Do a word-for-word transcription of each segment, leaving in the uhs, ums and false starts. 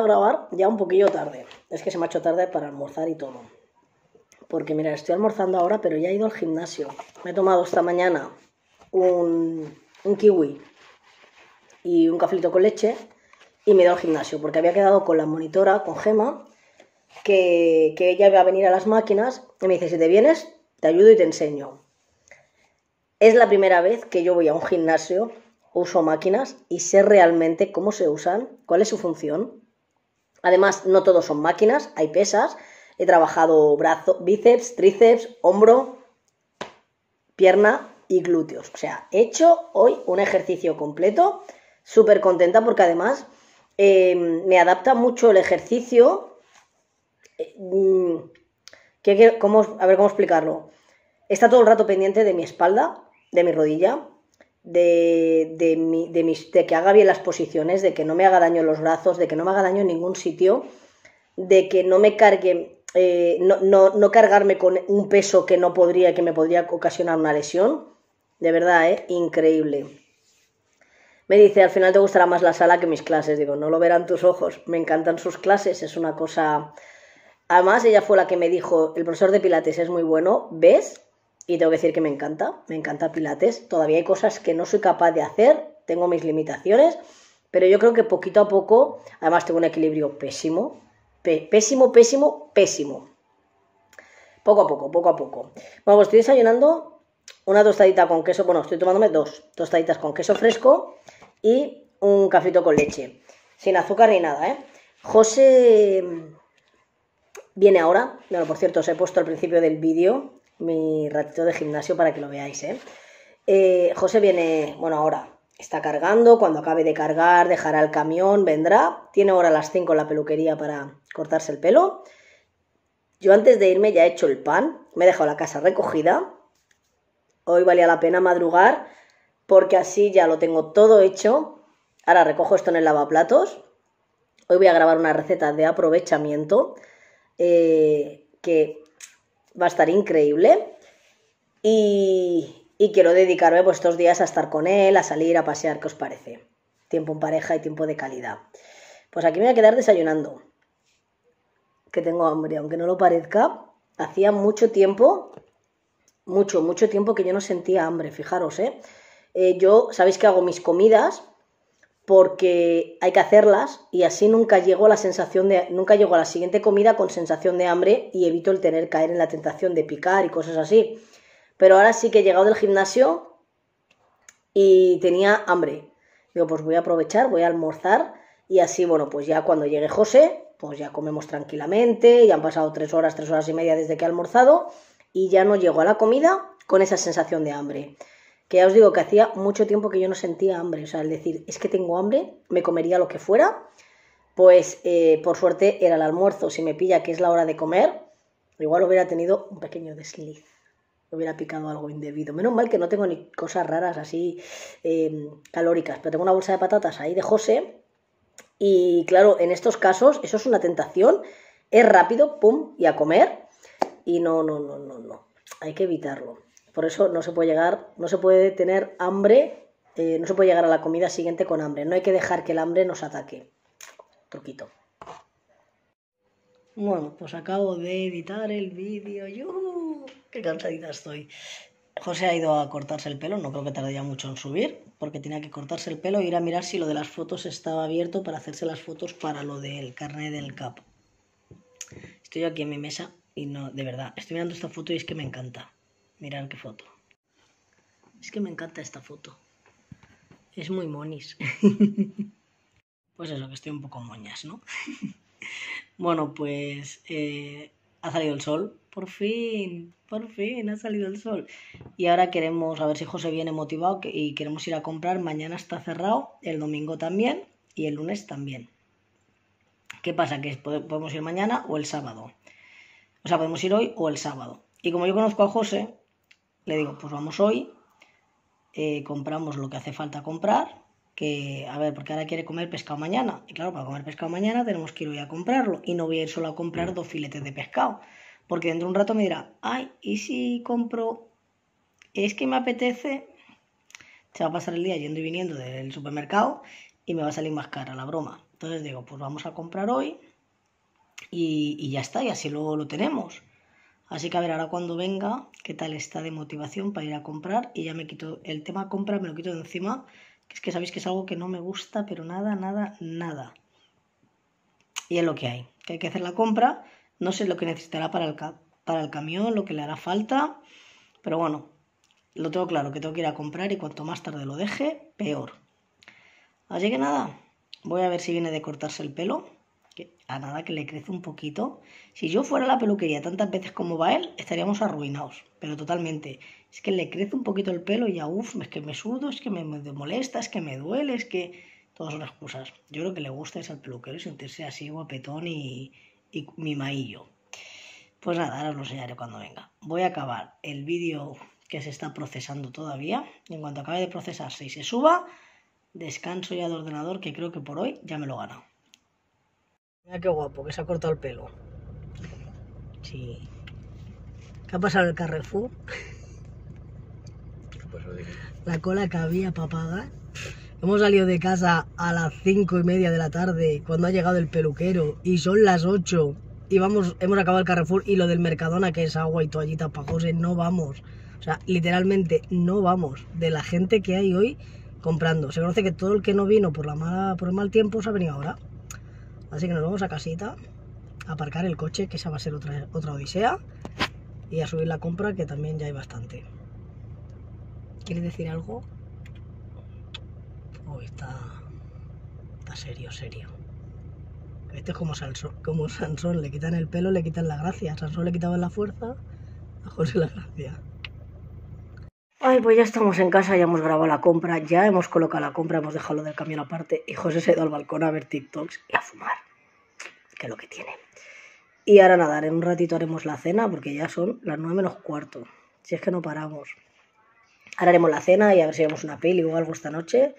empezado a grabar ya un poquillo tarde. Es que se me ha hecho tarde para almorzar y todo. Porque mira, estoy almorzando ahora, pero ya he ido al gimnasio. Me he tomado esta mañana un, un kiwi y un cafelito con leche y me he ido al gimnasio. Porque había quedado con la monitora, con Gema, que, que ella iba a venir a las máquinas y me dice, si te vienes, te ayudo y te enseño. Es la primera vez que yo voy a un gimnasio, uso máquinas y sé realmente cómo se usan, cuál es su función. Además, no todos son máquinas, hay pesas. He trabajado brazo, bíceps, tríceps, hombro, pierna y glúteos. O sea, he hecho hoy un ejercicio completo, súper contenta porque además eh, me adapta mucho el ejercicio. ¿Qué, qué, cómo, a ver cómo explicarlo? Está todo el rato pendiente de mi espalda, de mi rodilla, de, de, mi, de, mis, de que haga bien las posiciones, de que no me haga daño en los brazos, de que no me haga daño en ningún sitio, de que no me cargue... Eh, no, no, no cargarme con un peso que no podría, que me podría ocasionar una lesión. De verdad, ¿eh? Increíble. Me dice, al final te gustará más la sala que mis clases. Digo, no lo verán tus ojos. Me encantan sus clases, es una cosa... Además, ella fue la que me dijo, el profesor de Pilates es muy bueno, ¿ves? Y tengo que decir que me encanta, me encanta Pilates. Todavía hay cosas que no soy capaz de hacer, tengo mis limitaciones, pero yo creo que poquito a poco, además tengo un equilibrio pésimo, Pésimo, pésimo, pésimo. Poco a poco, poco a poco. Bueno, pues estoy desayunando una tostadita con queso. Bueno, estoy tomándome dos tostaditas con queso fresco y un cafito con leche. Sin azúcar ni nada, ¿eh? José viene ahora. Bueno, por cierto, os he puesto al principio del vídeo mi ratito de gimnasio para que lo veáis, ¿eh? eh José viene, bueno, ahora. Está cargando, cuando acabe de cargar dejará el camión, vendrá. Tiene ahora a las cinco en la peluquería para cortarse el pelo. Yo antes de irme ya he hecho el pan, me he dejado la casa recogida. Hoy valía la pena madrugar porque así ya lo tengo todo hecho. Ahora recojo esto en el lavaplatos. Hoy voy a grabar una receta de aprovechamiento eh, que va a estar increíble. Y... Y quiero dedicarme pues, estos días a estar con él, a salir, a pasear, ¿qué os parece? Tiempo en pareja y tiempo de calidad. Pues aquí me voy a quedar desayunando. Que tengo hambre, aunque no lo parezca. Hacía mucho tiempo, mucho, mucho tiempo que yo no sentía hambre, fijaros, ¿eh? eh yo, sabéis que hago mis comidas porque hay que hacerlas y así nunca llego a la sensación de... Nunca llego a la siguiente comida con sensación de hambre y evito el tener caer en la tentación de picar y cosas así. Pero ahora sí que he llegado del gimnasio y tenía hambre. Digo, pues voy a aprovechar, voy a almorzar y así, bueno, pues ya cuando llegue José, pues ya comemos tranquilamente, ya han pasado tres horas, tres horas y media desde que he almorzado y ya no llego a la comida con esa sensación de hambre. Que ya os digo que hacía mucho tiempo que yo no sentía hambre, o sea, el decir, es que tengo hambre, me comería lo que fuera, pues eh, por suerte era el almuerzo, si me pilla que es la hora de comer, igual hubiera tenido un pequeño desliz. Hubiera picado algo indebido. Menos mal que no tengo ni cosas raras así eh, calóricas, pero tengo una bolsa de patatas ahí de José y claro, en estos casos eso es una tentación, es rápido, pum, y a comer y no, no, no, no, no, hay que evitarlo. Por eso no se puede llegar, no se puede tener hambre, eh, no se puede llegar a la comida siguiente con hambre, no hay que dejar que el hambre nos ataque. Truquito. Bueno, pues acabo de editar el vídeo. ¡Yuhu! ¡Qué cansadita estoy! José ha ido a cortarse el pelo, no creo que tardaría mucho en subir, porque tenía que cortarse el pelo e ir a mirar si lo de las fotos estaba abierto para hacerse las fotos para lo del carnet del C A P. Estoy aquí en mi mesa y no, de verdad, estoy mirando esta foto y es que me encanta. Mirad qué foto. Es que me encanta esta foto. Es muy monis. Pues eso, que estoy un poco moñas, ¿no? Bueno, pues eh, ha salido el sol, por fin, por fin ha salido el sol. Y ahora queremos, a ver si José viene motivado que, y queremos ir a comprar. Mañana está cerrado, el domingo también y el lunes también. ¿Qué pasa? Que podemos ir mañana o el sábado. O sea, podemos ir hoy o el sábado. Y como yo conozco a José, le digo, pues vamos hoy, eh, compramos lo que hace falta comprar. Que, a ver, porque ahora quiere comer pescado mañana. Y claro, para comer pescado mañana tenemos que ir hoy a comprarlo. Y no voy a ir solo a comprar dos filetes de pescado. Porque dentro de un rato me dirá, ay, ¿y si compro? Es que me apetece. Se va a pasar el día yendo y viniendo del supermercado y me va a salir más cara la broma. Entonces digo, pues vamos a comprar hoy y, y ya está, y así luego lo tenemos. Así que a ver ahora cuando venga qué tal está de motivación para ir a comprar, y ya me quito el tema compra, me lo quito de encima, que es que sabéis que es algo que no me gusta, pero nada, nada, nada. Y es lo que hay, que hay que hacer la compra, no sé lo que necesitará para el, ca para el camión, lo que le hará falta, pero bueno, lo tengo claro, que tengo que ir a comprar y cuanto más tarde lo deje, peor. Así que nada, voy a ver si viene de cortarse el pelo. A nada que le crece un poquito. Si yo fuera a la peluquería tantas veces como va él, estaríamos arruinados, pero totalmente. Es que le crece un poquito el pelo y ya, uff, es que me sudo, es que me, me molesta, es que me duele, es que... Todas son excusas. Yo creo que le gusta es al peluquero y sentirse así guapetón y, y mimaillo. Pues nada, ahora os lo enseñaré cuando venga. Voy a acabar el vídeo que se está procesando todavía. Y en cuanto acabe de procesarse y se suba, descanso ya de ordenador, que creo que por hoy ya me lo he ganado. Mira qué guapo, que se ha cortado el pelo. Sí. ¿Qué ha pasado en el Carrefour? ¿Qué pasó de aquí? La cola que había para pagar. Hemos salido de casa a las cinco y media de la tarde, cuando ha llegado el peluquero, y son las ocho. Y vamos, hemos acabado el Carrefour y lo del Mercadona, que es agua y toallitas para José, no vamos. O sea, literalmente no vamos. De la gente que hay hoy comprando. Se conoce que todo el que no vino por, la mala, por el mal tiempo se ha venido ahora. Así que nos vamos a casita, a aparcar el coche, que esa va a ser otra, otra odisea, y a subir la compra, que también ya hay bastante. ¿Quieres decir algo? Uy, está, está serio, serio. Este es como Sansón, como Sansón, le quitan el pelo, le quitan la gracia. A Sansón le quitaban la fuerza, a José la gracia. Ay, pues ya estamos en casa, ya hemos grabado la compra, ya hemos colocado la compra, hemos dejado lo del camión aparte y José se ha ido al balcón a ver TikToks y a fumar, que es lo que tiene. Y ahora nada, en un ratito haremos la cena porque ya son las nueve menos cuarto, si es que no paramos. Ahora haremos la cena y a ver si vemos una peli o algo esta noche,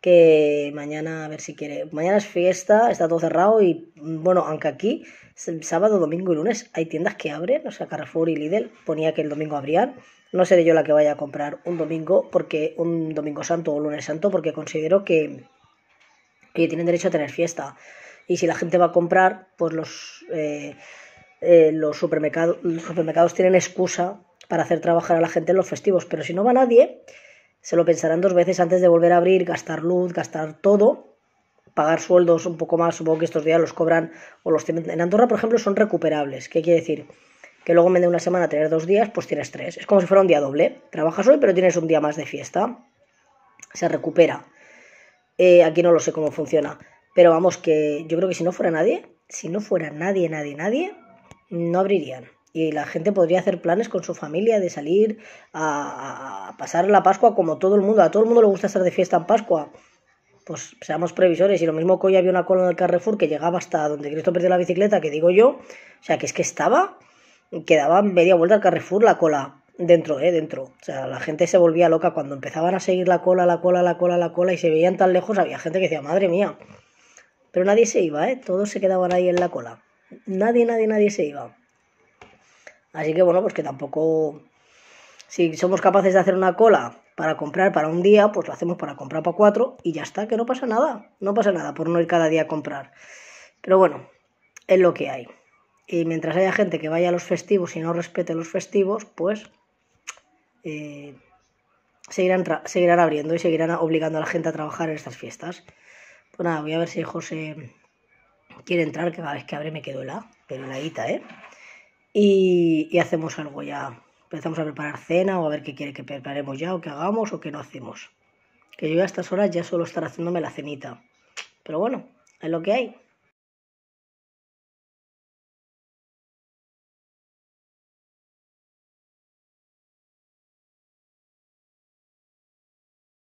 que mañana a ver si quiere. Mañana es fiesta, está todo cerrado y bueno, aunque aquí sábado, domingo y lunes hay tiendas que abren, o sea, Carrefour y Lidl ponía que el domingo abrían. No seré yo la que vaya a comprar un domingo, porque un domingo santo o lunes santo, porque considero que, que tienen derecho a tener fiesta. Y si la gente va a comprar, pues los, eh, eh, los, supermercado, los supermercados tienen excusa para hacer trabajar a la gente en los festivos. Pero si no va nadie, se lo pensarán dos veces antes de volver a abrir, gastar luz, gastar todo, pagar sueldos un poco más. Supongo que estos días los cobran o los tienen. En Andorra, por ejemplo, son recuperables. ¿Qué quiere decir? Que luego en vez de una semana tener dos días, pues tienes tres. Es como si fuera un día doble. Trabajas hoy, pero tienes un día más de fiesta. Se recupera. Eh, aquí no lo sé cómo funciona. Pero vamos, que yo creo que si no fuera nadie, si no fuera nadie, nadie, nadie, no abrirían. Y la gente podría hacer planes con su familia de salir a, a pasar la Pascua como todo el mundo. A todo el mundo le gusta estar de fiesta en Pascua. Pues seamos previsores, y lo mismo que hoy había una cola en el Carrefour que llegaba hasta donde Cristo perdió la bicicleta, que digo yo, o sea, que es que estaba... Quedaba media vuelta al Carrefour la cola dentro, eh, dentro. O sea, la gente se volvía loca cuando empezaban a seguir la cola, la cola, la cola, la cola y se veían tan lejos. Había gente que decía, madre mía. Pero nadie se iba, eh. Todos se quedaban ahí en la cola. Nadie, nadie, nadie se iba. Así que bueno, pues que tampoco... Si somos capaces de hacer una cola para comprar para un día, pues lo hacemos para comprar para cuatro y ya está, que no pasa nada. No pasa nada por no ir cada día a comprar. Pero bueno, es lo que hay. Y mientras haya gente que vaya a los festivos y no respete los festivos, pues eh, seguirán, seguirán abriendo y seguirán obligando a la gente a trabajar en estas fiestas. Pues nada, voy a ver si José quiere entrar, que cada vez que abre me quedo helada, pero heladita, ¿eh? Y, y hacemos algo ya. Empezamos a preparar cena o a ver qué quiere que preparemos ya, o que hagamos o que no hacemos. Que yo a estas horas ya suelo estar haciéndome la cenita. Pero bueno, es lo que hay.